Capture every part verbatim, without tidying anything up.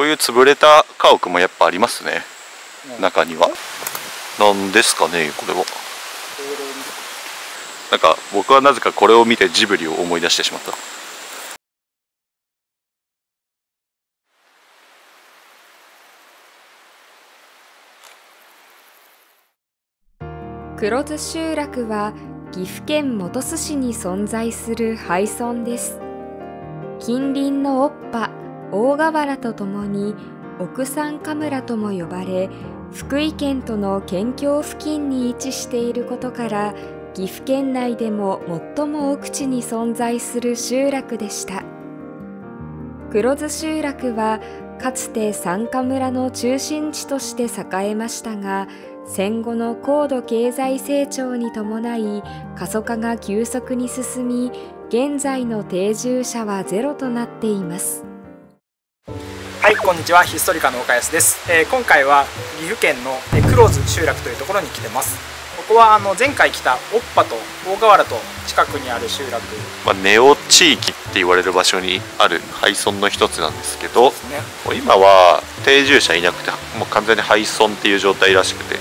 こういう潰れた家屋もやっぱありますね、うん、中には。なんですかねこれは。なんか僕はなぜかこれを見てジブリを思い出してしまった。黒津集落は岐阜県本巣市に存在する廃村です。近隣のオッパ、大河原とともに奥山かむらとも呼ばれ、福井県との県境付近に位置していることから、岐阜県内でも最も奥地に存在する集落でした。黒津集落はかつて山下村の中心地として栄えましたが、戦後の高度経済成長に伴い過疎化が急速に進み、現在の定住者はゼロとなっています。はい、こんにちは。ヒストリカの岡安です。えー、今回は岐阜県の黒津集落というところに来てます。ここはあの前回来たオッパと大河原と近くにある集落、まあ、ネオ地域って言われる場所にある廃村の一つなんですけど、そうですね、今は定住者いなくてもう完全に廃村っていう状態らしくて、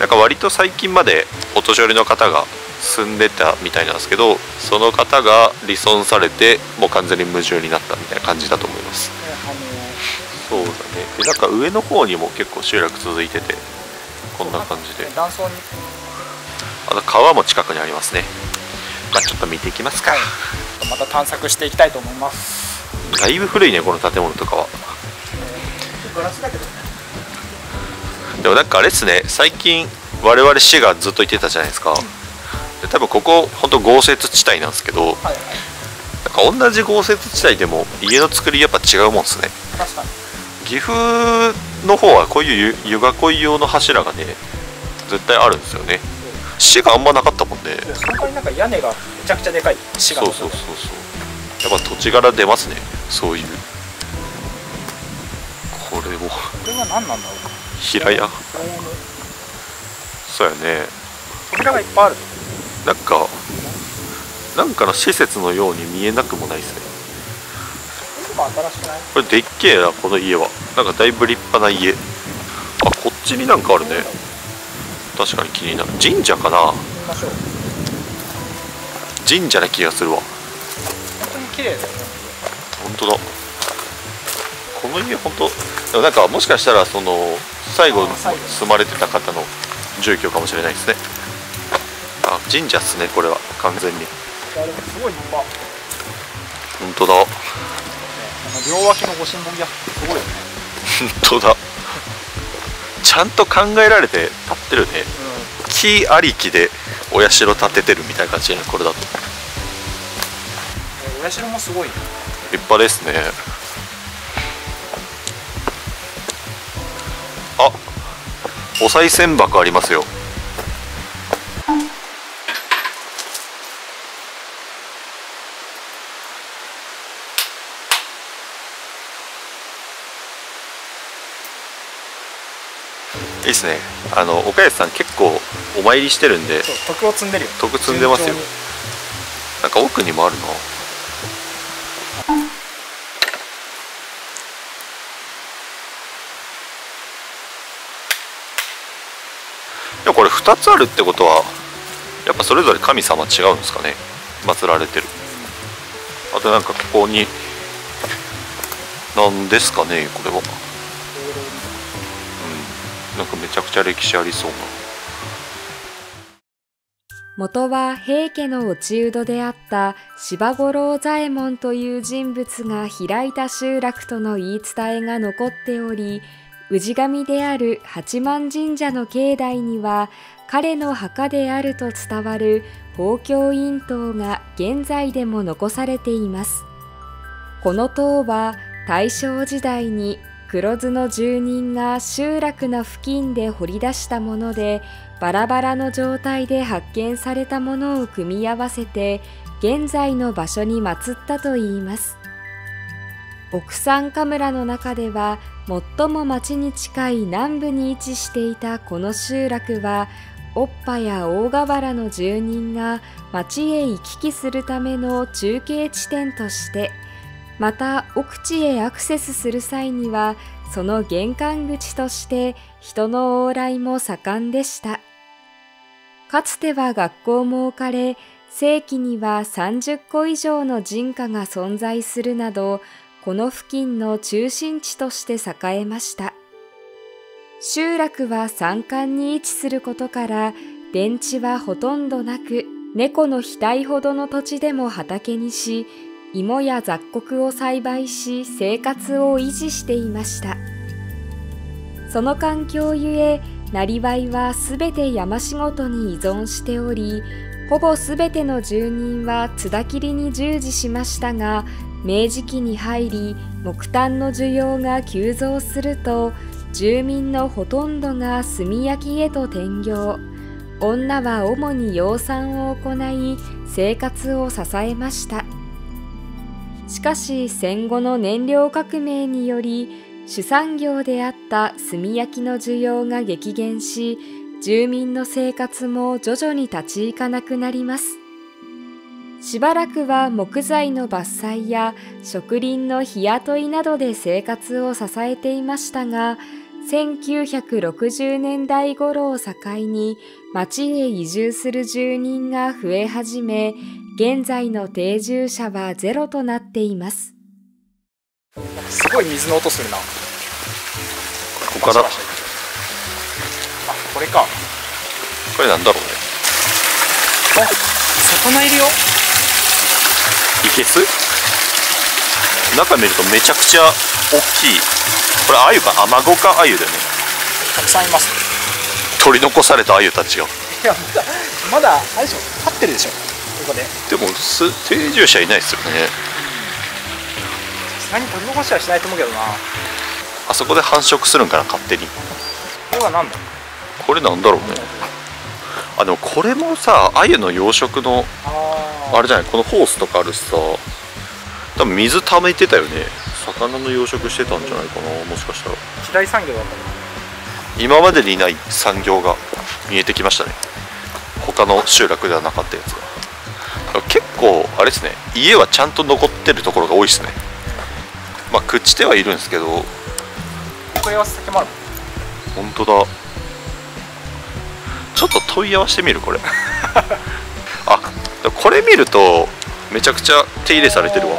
なんか割と最近までお年寄りの方が住んでたみたいなんですけど、その方が離村されてもう完全に無住になったみたいな感じだと思います。そうだね。でなんか上の方にも結構集落続いてて、こんな感じで断層に、あと川も近くにありますね。まあ、ちょっと見ていきますか。はい、また探索していきたいと思います。だいぶ古いねこの建物とかは。ガラスだけどね。でもなんかあれですね、最近我々市がずっと行ってたじゃないですか。で多分ここ本当豪雪地帯なんですけど、はい、はい、なんか同じ豪雪地帯でも家の作りやっぱ違うもんですね。確かに岐阜の方はこういう湯がこい用の柱がね絶対あるんですよね。市があんまなかったもんね。そこになんか屋根がめちゃくちゃでかい市が。そうそうそうそう。やっぱ土地柄出ますね。そういう。これも。これは何なんだろうか。平屋。そうやね。扉がいっぱいある。なんかなんかの施設のように見えなくもないですね。これでっけえなこの家は。なんかだいぶ立派な家。あ、こっちになんかあるね。確かに気になる。神社かな。神社な気がするわ。本当に綺麗だよね。本当だ。この家本当。でもなんかもしかしたらその最後住まれてた方の住居かもしれないですね。あ、神社っすねこれは完全に。すごい立派。本当だ。両脇のご神木やすごいよね。本当だ。ちゃんと考えられて立ってるね。うん、木ありきでお社建ててるみたいな感じやねこれだと。お社もすごい、ね、立派ですね。あ、お賽銭箱ありますよ。いいですね。あの岡安さん結構お参りしてるんで徳を積んでるよ。徳積んでますよ。なんか奥にもあるの。でもこれふたつあるってことはやっぱそれぞれ神様違うんですかね、祀られてる。あとなんかここに何ですかねこれは。なんかめちゃくちゃ歴史ありそうな。元は平家の落人であった柴五郎左衛門という人物が開いた集落との言い伝えが残っており、氏神である八幡神社の境内には彼の墓であると伝わる宝鏡院塔が現在でも残されています。この塔は大正時代に黒津の住人が集落の付近で掘り出したもので、バラバラの状態で発見されたものを組み合わせて現在の場所に祀ったといいます。奥山かむらの中では最も町に近い南部に位置していたこの集落は、オッパや大河原の住人が町へ行き来するための中継地点として、また奥地へアクセスする際にはその玄関口として人の往来も盛んでした。かつては学校も置かれ、正規にはさんじゅっこ以上の人家が存在するなど、この付近の中心地として栄えました。集落は山間に位置することから電池はほとんどなく、猫の額ほどの土地でも畑にし、芋や雑穀を栽培し生活を維持していました。その環境ゆえ、なりわいはすべて山仕事に依存しており、ほぼすべての住人は津田切に従事しましたが、明治期に入り木炭の需要が急増すると、住民のほとんどが炭焼きへと転業、女は主に養蚕を行い生活を支えました。しかし戦後の燃料革命により主産業であった炭焼きの需要が激減し、住民の生活も徐々に立ち行かなくなります。しばらくは木材の伐採や植林の日雇いなどで生活を支えていましたが、せんきゅうひゃくろくじゅうねんだい頃を境に町へ移住する住人が増え始め、現在の定住者はゼロとなっています。すごい水の音するな。ここから、あ、これか。これなんだろうね。あ、魚いるよ。いけす。中見るとめちゃくちゃ大きい。これアユか、アマゴかアユだよね。たくさんいます、ね。取り残されたアユたちが。いや、まだまだあれでしょ。飼ってるでしょ。ここで。でもす定住者いないですよね。何取り残しはしないと思うけどな。あそこで繁殖するんかな、勝手に。これは何だ。これなんだろうね。あ、でもこれもさ、鮎の養殖のあれじゃない。このホースとかあるしさ、多分水溜めてたよね。魚の養殖してたんじゃないかな、もしかしたら。一大産業だった。今までにない産業が見えてきましたね。他の集落ではなかったやつが。結構あれですね、家はちゃんと残ってるところが多いですね。まあ、朽ちてはいるんですけど。問い合わせ先もある。本当だ。ちょっと問い合わせてみる、これ。あ、これ見るとめちゃくちゃ手入れされてるわ。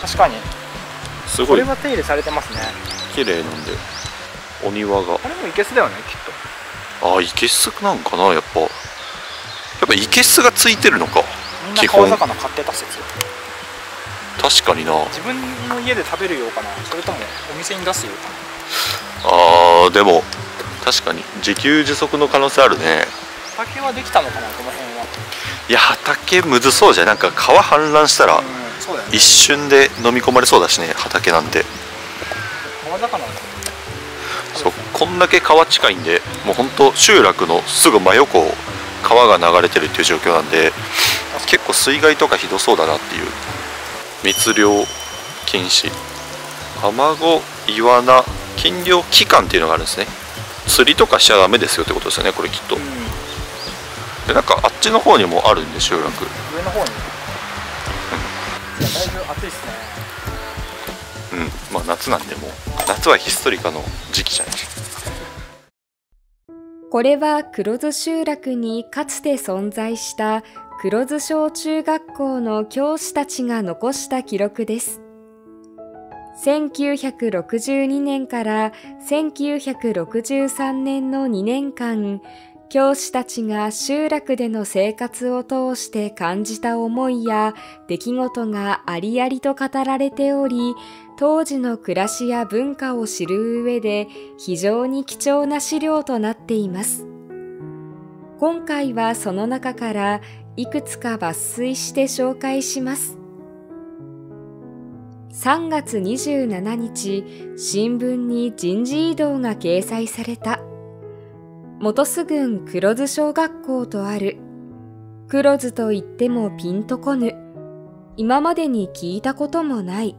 確かに。すごい。これは手入れされてますね。綺麗なんで。お庭が。これもいけすだよね、きっと。ああ、いけすなんかな、やっぱ。やっぱいけすがついてるのか。みんな川魚買ってた説。確かにな。自分の家で食べるようかな、それともお店に出すようかな。あー、でも確かに自給自足の可能性あるね。畑はできたのかな、この辺は。いや、畑むずそうじゃん。なんか川氾濫したら、うん、そうだよね、一瞬で飲み込まれそうだしね、畑なんて。川魚、そう、こんだけ川近いんで、もうほんと集落のすぐ真横を川が流れてるっていう状況なんで、結構水害とかひどそうだなっていう。密漁禁止、アマゴ、イワナ禁漁期間っていうのがあるんですね。釣りとかしちゃダメですよってことですよね、これきっと。うん、で、なんかあっちの方にもあるんで、集落。上の方に。うん、いや、だいぶ暑いっすね。うん、まあ夏なんで、もう夏はヒストリカの時期じゃない。これは黒津集落にかつて存在した黒津小中学校の教師たちが残した記録です。せんきゅうひゃくろくじゅうにねんからせんきゅうひゃくろくじゅうさんねんのにねんかん、教師たちが集落での生活を通して感じた思いや出来事がありありと語られており、当時の暮らしや文化を知る上で非常に貴重な資料となっています。今回はその中からいくつか抜粋して紹介します。さんがつにじゅうしちにち、新聞に人事異動が掲載された。本栖郡黒津小学校とある。黒津と言ってもピンとこぬ。今までに聞いたこともない。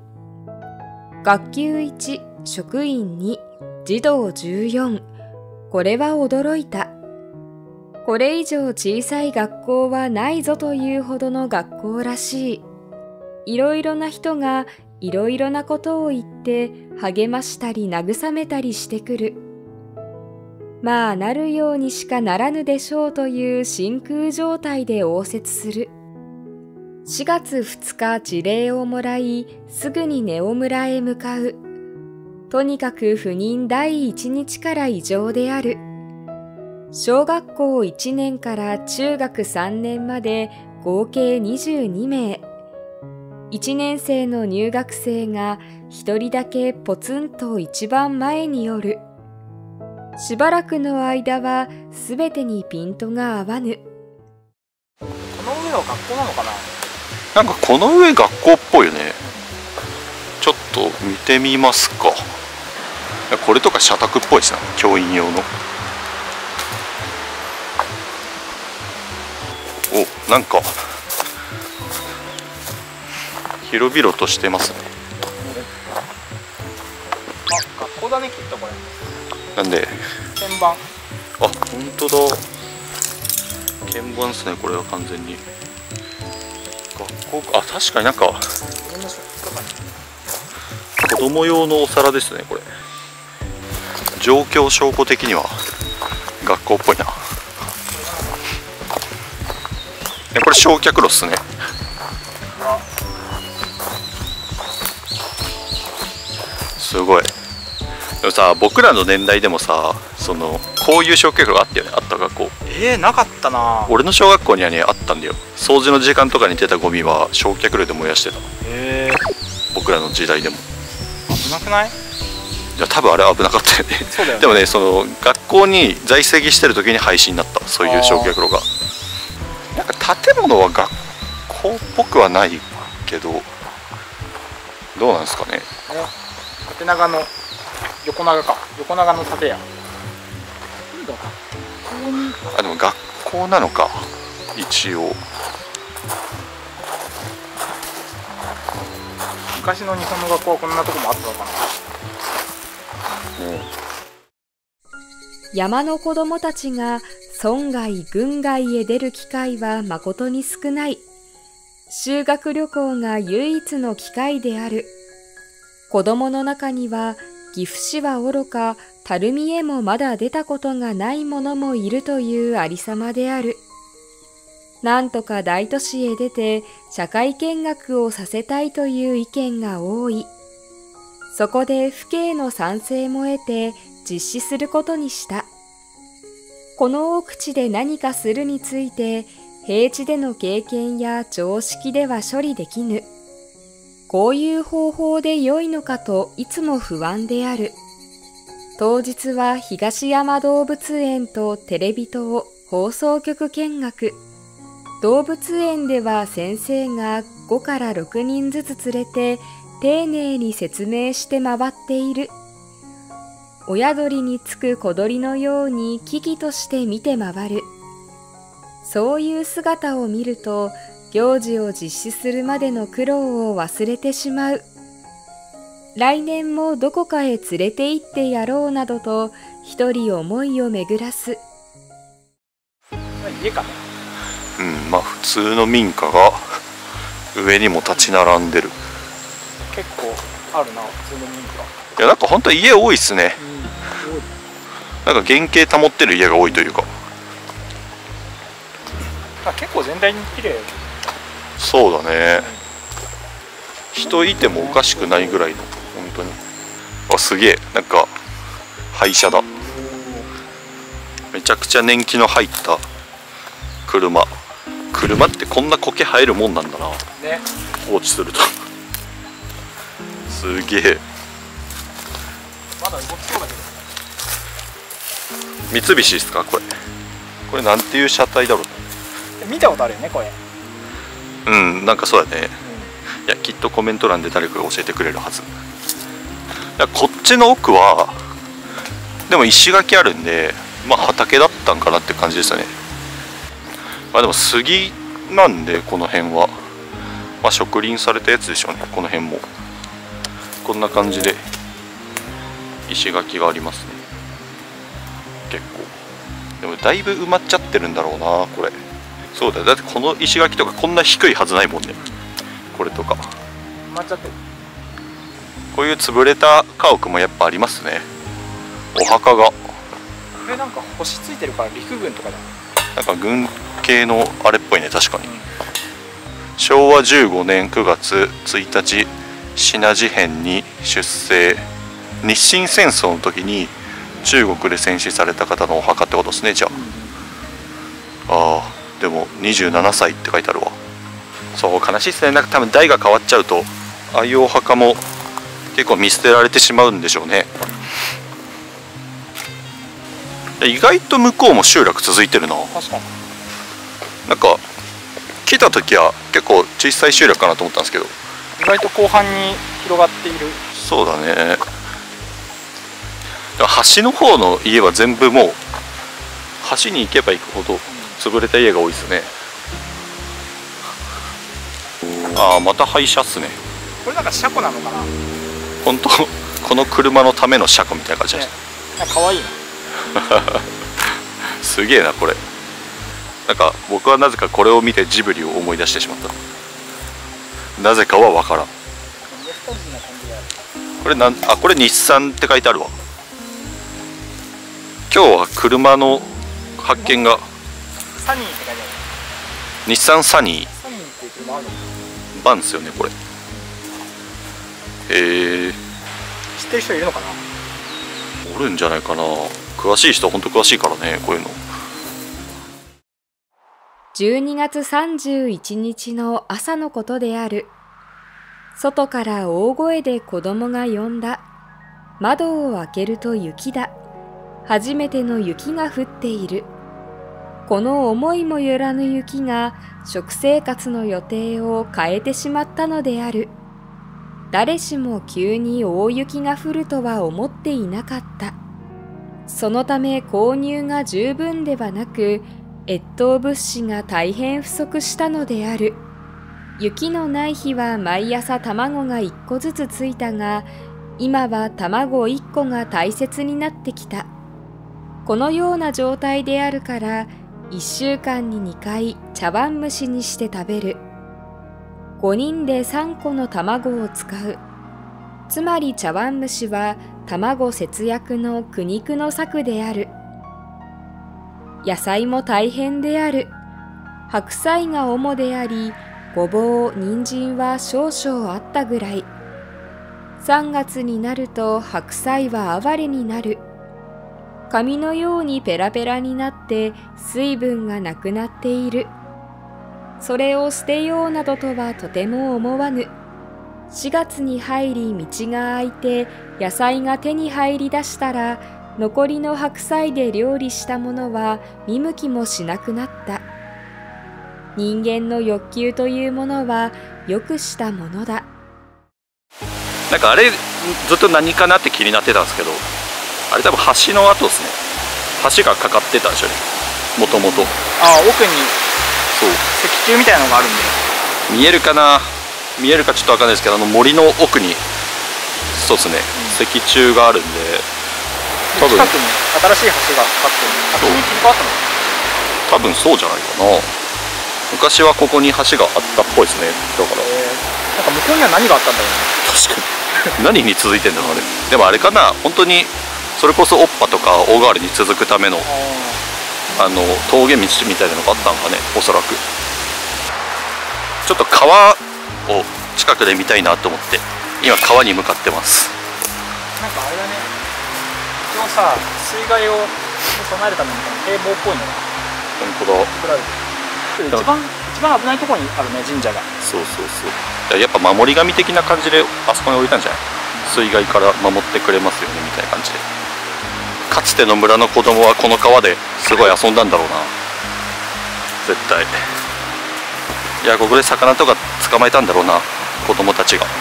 学級いち、職員に、児童じゅうよん。これは驚いた。これ以上小さい学校はないぞというほどの学校らしい。いろいろな人がいろいろなことを言って励ましたり慰めたりしてくる。まあなるようにしかならぬでしょうという真空状態で応接する。しがつふつか辞令をもらい、すぐに根尾村へ向かう。とにかく赴任第一日から異常である。小学校いちねんから中学さんねんまで合計にじゅうにめい。いちねん生の入学生がひとりだけポツンと一番前におる。しばらくの間はすべてにピントが合わぬ。この上は学校なのかな。なんかこの上学校っぽいよね。ちょっと見てみますか。これとか社宅っぽいしな、教員用の。お、なんか広々としてますね。あ、学校だねきっとこれ。なんで鍵盤。あ、本当だ、鍵盤ですねこれは完全に。学校、あ、確かになんか子供用のお皿ですねこれ。状況証拠的には学校っぽいな。これ焼却炉っすね。すごい。でもさ、僕らの年代でもさ、そのこういう焼却炉あったよね。あった学校。えー、なかったな。俺の小学校にはねあったんだよ。掃除の時間とかに出たゴミは焼却炉で燃やしてた。えー、僕らの時代でも。危なくない？いや多分あれ危なかったよね。そうだよね。でもね、その学校に在籍してる時に廃止になった。そういう焼却炉が。なんか建物は学校っぽくはないけど、どうなんですかね。縦長の横長か、横長の建屋。あ、でも学校なのか一応。昔の日本の学校はこんなとこもあったのかな。ね、山の子供たちが村外郡外へ出る機会は誠に少ない。修学旅行が唯一の機会である。子供の中には岐阜市はおろか垂水へもまだ出たことがない者もいるというありさまである。なんとか大都市へ出て社会見学をさせたいという意見が多い。そこで府警の賛成も得て実施することにした。この奥地で何かするについて、平地での経験や常識では処理できぬ。こういう方法で良いのかといつも不安である。当日は東山動物園とテレビ塔放送局見学。動物園では先生がごからろくにんずつ連れて、丁寧に説明して回っている。親鳥につく小鳥のように喜々として見て回る。そういう姿を見ると行事を実施するまでの苦労を忘れてしまう。来年もどこかへ連れて行ってやろうなどと一人思いを巡らす。家かね。うん、まあ普通の民家が上にも立ち並んでる。結構あるな普通の民家。いやなんか本当家多いっすね。うん、なんか原型保ってる家が多いというか。あ、結構全体に綺麗。そうだね。うん、人いてもおかしくないぐらいの、本当に。あ、すげえ、なんか廃車だ。めちゃくちゃ年季の入った車。車ってこんな苔生えるもんなんだな。ね、放置すると。すげえ。まだ動きそうだけど。三菱ですかこれ。これなんていう車体だろう。見たことあるよねこれ。うん、なんかそうだね、うん、いやきっとコメント欄で誰かが教えてくれるはず。いやこっちの奥はでも石垣あるんで、まあ畑だったんかなって感じでしたね。まあでも杉なんでこの辺は、まあ、植林されたやつでしょうね。この辺もこんな感じで石垣がありますね。結構でもだいぶ埋まっちゃってるんだろうなこれ。そうだよ、だってこの石垣とかこんな低いはずないもんねこれとか。埋まっちゃってる。こういう潰れた家屋もやっぱありますね。お墓がこれなんか星ついてるから陸軍とかだ、なんか軍系のあれっぽいね。確かにしょうわじゅうごねんくがつついたち支那事変に出征、日清戦争の時に中国で戦死された方のお墓ってことですね。じゃあ、あーでもにじゅうななさいって書いてあるわ。そう悲しいですね。なんか多分代が変わっちゃうとああいうお墓も結構見捨てられてしまうんでしょうね。意外と向こうも集落続いてるな。なんか来た時は結構小さい集落かなと思ったんですけど、意外と後半に広がっている。そうだね。橋の方の家は全部もう橋に行けば行くほど潰れた家が多いですね。ああまた廃車っすね。これなんか車庫なのかな。本当この車のための車庫みたいな感じだした。かわいいな。すげえなこれ。なんか僕はなぜかこれを見てジブリを思い出してしまった。なぜかはわからん。これなんあこれ日産って書いてあるわ。今日は車の発見が。サニーって書いてある。日産サニー。サニーって車あるの？バンですよねこれ。えー、知ってる人いるのかな。おるんじゃないかな。詳しい人は本当詳しいからねこういうの。じゅうにがつさんじゅういちにちの朝のことである。外から大声で子供が呼んだ。窓を開けると雪だ。初めての雪が降っている。この思いもよらぬ雪が食生活の予定を変えてしまったのである。誰しも急に大雪が降るとは思っていなかった。そのため購入が十分ではなく、越冬物資が大変不足したのである。雪のない日は毎朝卵がいっこずつついたが、今は卵いっこが大切になってきた。このような状態であるから、いっしゅうかんににかい茶碗蒸しにして食べる。ごにんでさんこの卵を使う。つまり茶碗蒸しは卵節約の苦肉の策である。野菜も大変である。白菜が主であり、ごぼう、人参は少々あったぐらい。さんがつになると白菜は哀れになる。紙のようにペラペラになって水分がなくなっている。それを捨てようなどとはとても思わぬ。しがつに入り道が開いて野菜が手に入りだしたら、残りの白菜で料理したものは見向きもしなくなった。人間の欲求というものはよくしたものだ。なんかあれずっと何かなって気になってたんですけど、あれ多分橋の跡ですね。橋がかかってたんでしょうね、もともと。ああ奥にそう石柱みたいなのがあるんで、見えるかな見えるかちょっとわかんないですけど、あの森の奥にそうですね、うん、石柱があるんで、多分近くに新しい橋がかかってる。多分そうじゃないかな。昔はここに橋があったっぽいですね。だからなんか向こうには何があったんだろうね。確かに何に続いてんだろうあれ。でもあれかな、本当にそれこそオッパとか大川に続くためのあの峠道みたいなのがあったのかね、おそらく。ちょっと川を近くで見たいなと思って今川に向かってます。なんかあれだね、今日さ水害を備えるために堤防っぽいのが本当だ一番一番危ないところにあるね、神社が。そうそうそう、やっぱ守り神的な感じであそこに置いたんじゃない、水害から守ってくれますよねみたいな感じで。かつての村の子供はこの川ですごい遊んだんだろうな絶対。いやここで魚とか捕まえたんだろうな子供たちが、ね、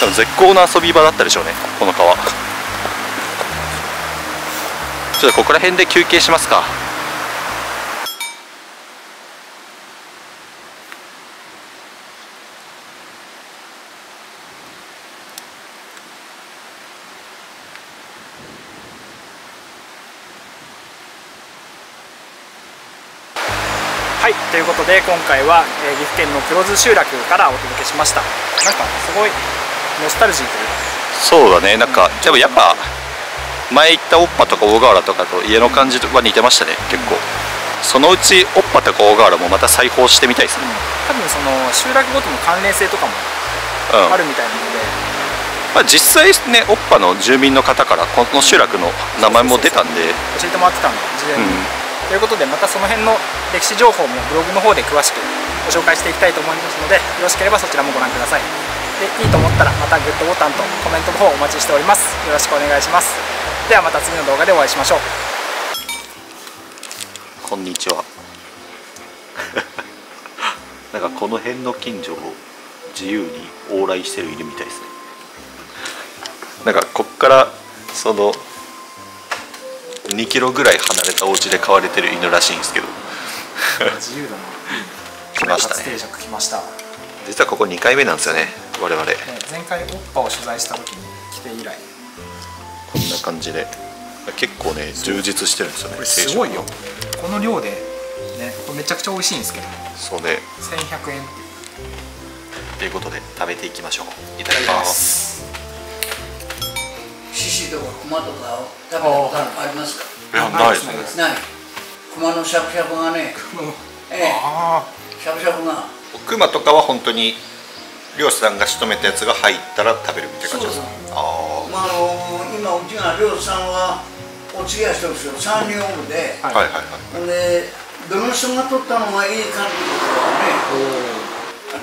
でも絶好な遊び場だったでしょうねこの川。ちょっとここら辺で休憩しますか。はい、ということで今回は、えー、岐阜県の黒津集落からお届けしました。なんかすごいノスタルジーというか、そうだね、なんか、うん、でもやっぱ前行ったおっぱとか大河原とかと家の感じは似てましたね、結構。そのうちおっぱとか大河原もまた再訪してみたいですね、うん、多分その集落ごとの関連性とかもあるみたいなので、うん、まあ、実際ね、おっぱの住民の方からこの集落の名前も出たんで教えてもらってたんで事前に、うん、ということでまたその辺の歴史情報もブログの方で詳しくご紹介していきたいと思いますので、よろしければそちらもご覧ください。で、いいと思ったらまたグッドボタンとコメントの方お待ちしております。よろしくお願いします。ではまた次の動画でお会いしましょう。こんにちはなんかこの辺の近所を自由に往来してる犬みたいですね。なんかこっからそのにキロぐらい離れたお家で飼われてる犬らしいんですけど自由だな。来ましたね、定食来ました。実はここにかいめなんですよね、我々。ね、前回おっぱを取材した時に来て以来こんな感じで結構ね充実してるんですよね。これすごいよ、この量でね。これめちゃくちゃ美味しいんですけど、そうね、せんひゃくえんということで食べていきましょう。いただきます。獅子とか熊とかを食べたことありますか？いや、ないですね。ない。熊のしゃぶしゃぶがね、ええ、しゃぶしゃぶが。熊とかは本当に漁師さんが仕留めたやつが入ったら食べるみたいな感じですか？ああ、まああの今うちが漁師さんはお釣り屋してるんですよ。三人おるで、はいはいはい。でどの人が取ったのがいいかって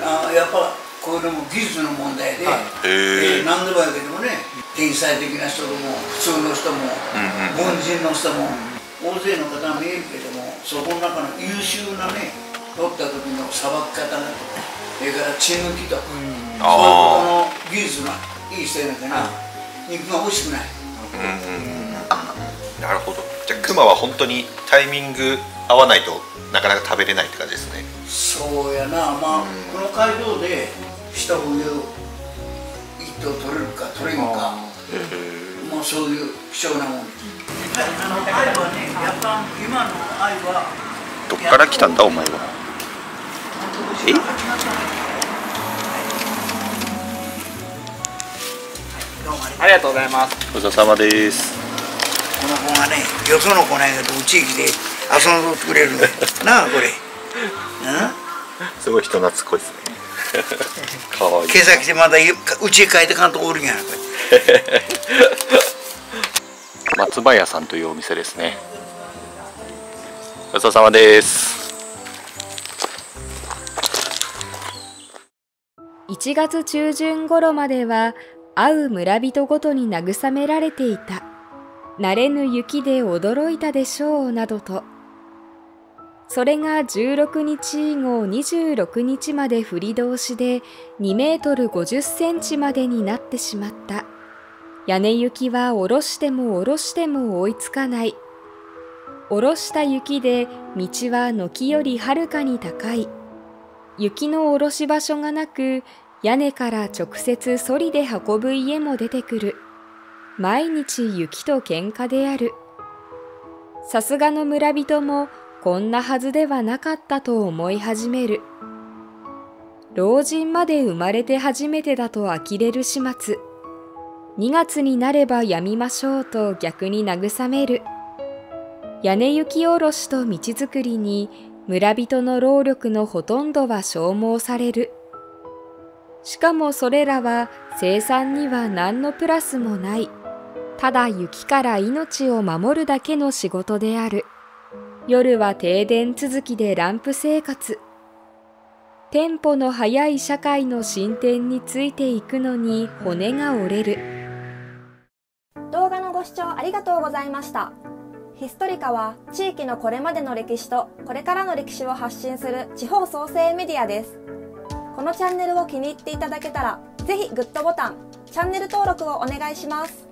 いうのはね、あやっぱこういうのも技術の問題で、何でもやけどもね。天才的な人も普通の人も凡人の人も大勢の方が見えるけども、そこの中の優秀なね、取った時のさばき方だとか、それから血抜きとか、そういうことの技術がいい人やから肉が美味しくない。なるほど。じゃあクマは本当にタイミング合わないとなかなか食べれないって感じですね。そうやな。まあこの街道で下冬取れるか取れんか、もうそういう貴重なもん。あの愛はね、やっぱ今の愛はどっから来たんだお前は。え？ありがとうございます。ごちそうさまです。この子がね、よその子なんやけどうちへ来て遊んでくれるんだなあこれ。うん？すごい人懐っこいですね。かわいい。今朝来てまだうちへ帰ってかんとおるんやなこれ松葉屋さんというお店ですね。ごちそうさまです。いちがつ中旬頃までは会う村人ごとに慰められていた。慣れぬ雪で驚いたでしょうなどと、それがじゅうろくにち以後にじゅうろくにちまで振り通しでにメートルごじゅっセンチまでになってしまった。屋根雪は下ろしても下ろしても追いつかない。下ろした雪で道は軒よりはるかに高い。雪の下ろし場所がなく、屋根から直接そりで運ぶ家も出てくる。毎日雪と喧嘩である。さすがの村人も、こんなはずではなかったと思い始める。老人まで生まれて初めてだと呆れる始末。にがつになればやみましょうと逆に慰める。屋根雪下ろしと道づくりに村人の労力のほとんどは消耗される。しかもそれらは生産には何のプラスもない。ただ雪から命を守るだけの仕事である。夜は停電続きでランプ生活。テンポの速い社会の進展についていくのに骨が折れる。動画のご視聴ありがとうございました。ヒストリカは地域のこれまでの歴史とこれからの歴史を発信する地方創生メディアです。このチャンネルを気に入っていただけたら、ぜひグッドボタン、チャンネル登録をお願いします。